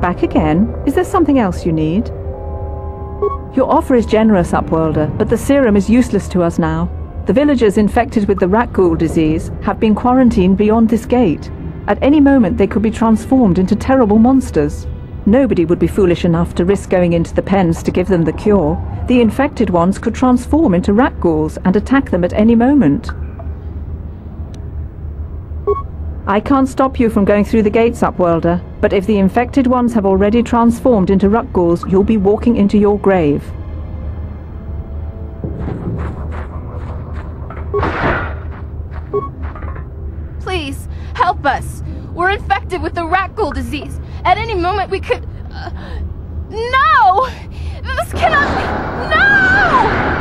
Back again? Is there something else you need? Your offer is generous, Upworlder, but the serum is useless to us now. The villagers infected with the Rakghoul disease have been quarantined beyond this gate. At any moment they could be transformed into terrible monsters. Nobody would be foolish enough to risk going into the pens to give them the cure. The infected ones could transform into Rakghouls and attack them at any moment. I can't stop you from going through the gates, Upworlder, but if the infected ones have already transformed into Rakghouls, you'll be walking into your grave. Please, help us! We're infected with the Rakghoul disease! At any moment we could... No! This cannot be... No!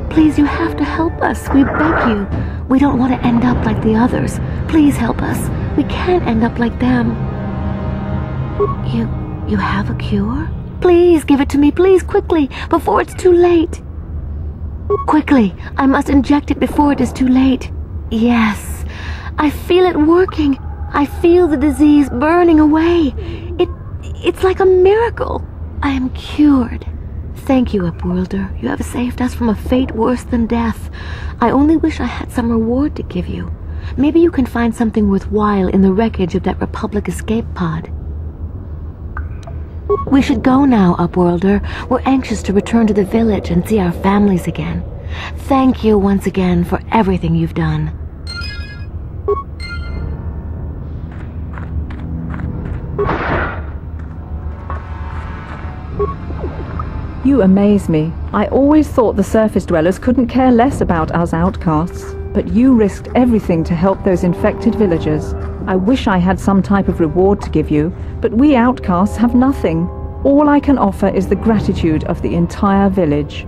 Please, you have to help us. We beg you. We don't want to end up like the others. Please help us. We can't end up like them. You have a cure? Please give it to me, please, quickly, before it's too late. Quickly, I must inject it before it is too late. Yes, I feel it working. I feel the disease burning away. It's like a miracle. I am cured. Thank you, Upworlder. You have saved us from a fate worse than death. I only wish I had some reward to give you. Maybe you can find something worthwhile in the wreckage of that Republic escape pod. We should go now, Upworlder. We're anxious to return to the village and see our families again. Thank you once again for everything you've done. You amaze me. I always thought the surface dwellers couldn't care less about us outcasts, but you risked everything to help those infected villagers. I wish I had some type of reward to give you, but we outcasts have nothing. All I can offer is the gratitude of the entire village.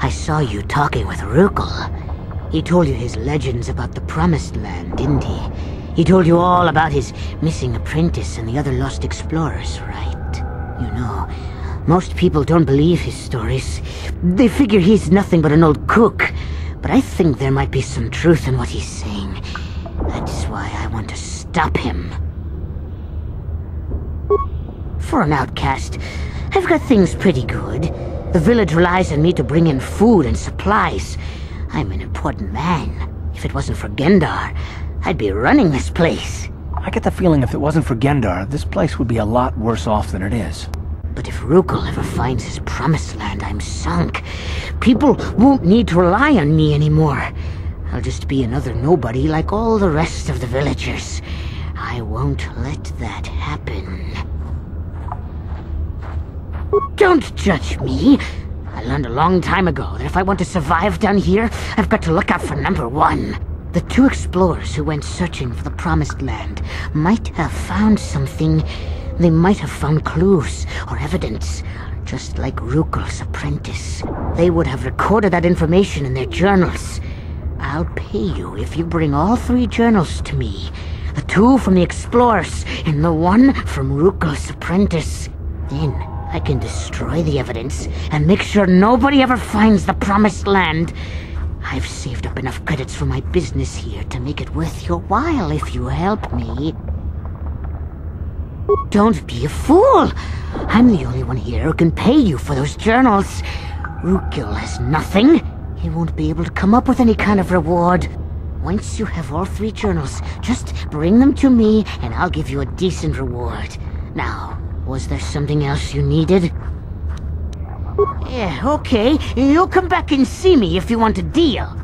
I saw you talking with Rukil. He told you his legends about the Promised Land, didn't he? He told you all about his missing apprentice and the other lost explorers, right? You know, most people don't believe his stories. They figure he's nothing but an old cook. But I think there might be some truth in what he's saying. That's why I want to stop him. For an outcast, I've got things pretty good. The village relies on me to bring in food and supplies. I'm an important man. If it wasn't for Gendar, I'd be running this place. I get the feeling if it wasn't for Gendar, this place would be a lot worse off than it is. But if Rukil ever finds his Promised Land, I'm sunk. People won't need to rely on me anymore. I'll just be another nobody like all the rest of the villagers. I won't let that happen. Don't judge me. I learned a long time ago that if I want to survive down here, I've got to look out for number one. The two explorers who went searching for the Promised Land might have found something. They might have found clues or evidence, just like Rukel's apprentice. They would have recorded that information in their journals. I'll pay you if you bring all three journals to me. The two from the explorers and the one from Rukel's apprentice. Then I can destroy the evidence and make sure nobody ever finds the Promised Land. I've saved up enough credits for my business here to make it worth your while if you help me. Don't be a fool! I'm the only one here who can pay you for those journals. Rukil has nothing. He won't be able to come up with any kind of reward. Once you have all three journals, just bring them to me and I'll give you a decent reward. Now, was there something else you needed? Yeah, okay. You'll come back and see me if you want a deal.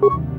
Boop.